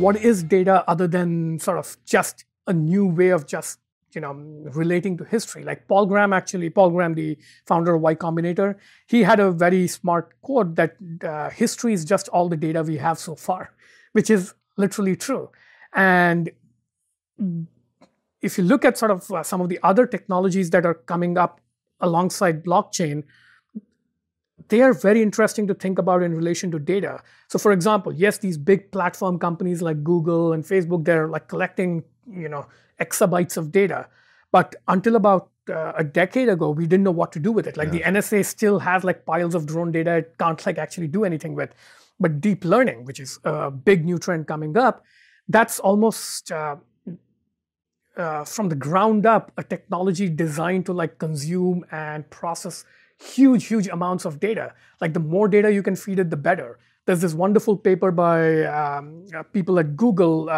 what is data other than sort of just a new way of just, you know, relating to history. Like Paul Graham, the founder of Y Combinator, he had a very smart quote that history is just all the data we have so far, which is literally true. And if you look at sort of some of the other technologies that are coming up alongside blockchain, they are very interesting to think about in relation to data. So for example, yes, these big platform companies like Google and Facebook, they're like collecting, you know, exabytes of data. But until about a decade ago, we didn't know what to do with it. Like the NSA still has like piles of drone data it can't like actually do anything with. But deep learning, which is a big new trend coming up, that's almost from the ground up, a technology designed to like consume and process huge, huge amounts of data. Like the more data you can feed it, the better. There's this wonderful paper by people at Google.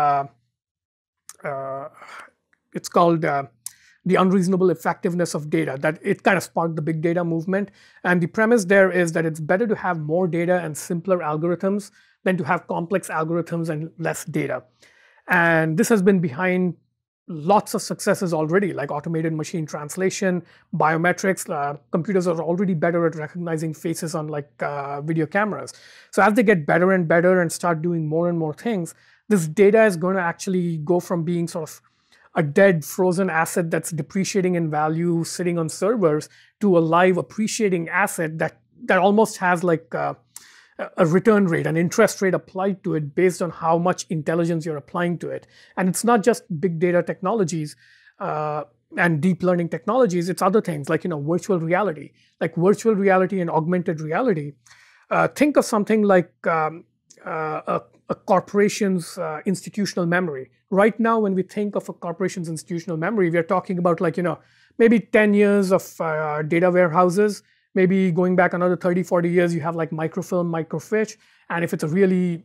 It's called The Unreasonable Effectiveness of Data, that it kind of sparked the big data movement. And the premise there is that it's better to have more data and simpler algorithms than to have complex algorithms and less data. And this has been behind lots of successes already, like automated machine translation, biometrics. Computers are already better at recognizing faces on like video cameras. So as they get better and better and start doing more and more things, this data is going to actually go from being sort of a dead, frozen asset that's depreciating in value sitting on servers to a live, appreciating asset that almost has like a return rate, an interest rate applied to it based on how much intelligence you're applying to it. And it's not just big data technologies and deep learning technologies, it's other things like, you know, virtual reality and augmented reality. Think of something like a corporation's institutional memory. Right now, when we think of a corporation's institutional memory, we are talking about like, you know, maybe 10 years of data warehouses. Maybe going back another 30, 40 years, you have like microfilm, microfiche. And if it's a really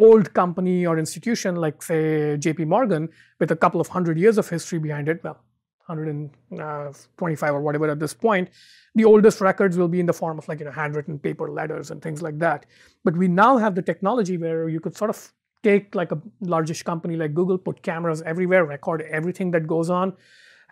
old company or institution, like say JP Morgan, with a couple of hundred years of history behind it, well, 125 or whatever at this point, the oldest records will be in the form of like, you know, handwritten paper letters and things like that. But we now have the technology where you could sort of take like a largish company like Google, put cameras everywhere, record everything that goes on.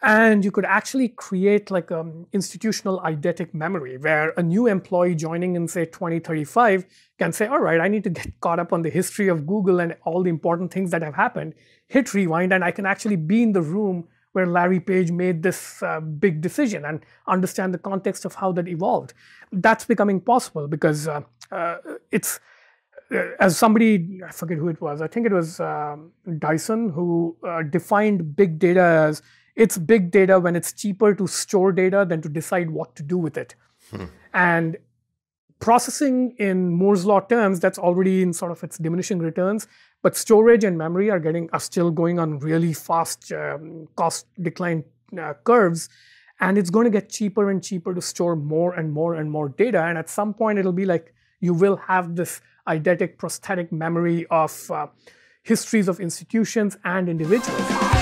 And you could actually create like institutional eidetic memory where a new employee joining in, say, 2035 can say, all right, I need to get caught up on the history of Google and all the important things that have happened, hit rewind, and I can actually be in the room where Larry Page made this big decision and understand the context of how that evolved. That's becoming possible because it's, as somebody, I forget who it was, I think it was Dyson, who defined big data as, it's big data when it's cheaper to store data than to decide what to do with it. And processing in Moore's law terms, that's already in sort of its diminishing returns, but storage and memory are still going on really fast cost decline curves. And it's going to get cheaper and cheaper to store more and more and more data. And at some point, it'll be like, you will have this eidetic prosthetic memory of histories of institutions and individuals.